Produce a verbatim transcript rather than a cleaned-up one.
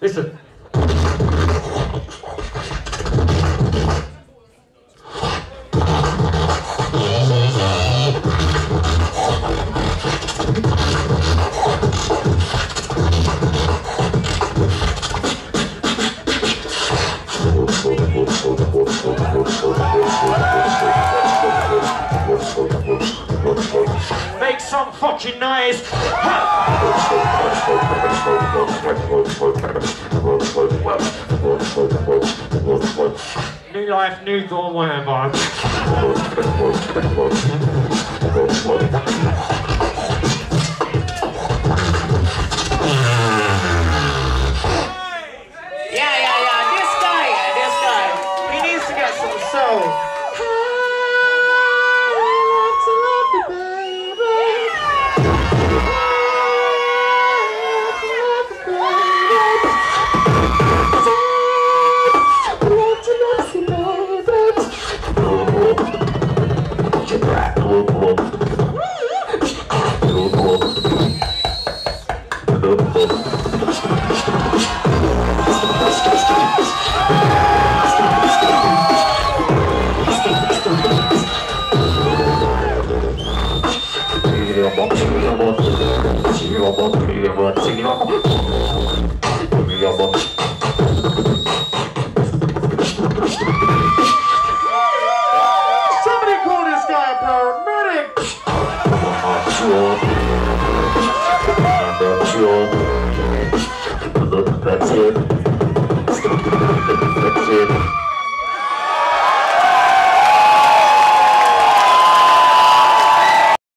Listen. Make some fucking noise! New life, new dawn, whatever. Yeah, yeah, yeah, this guy, yeah, this guy. He needs to get some soul. I love to love you, baby. That's it.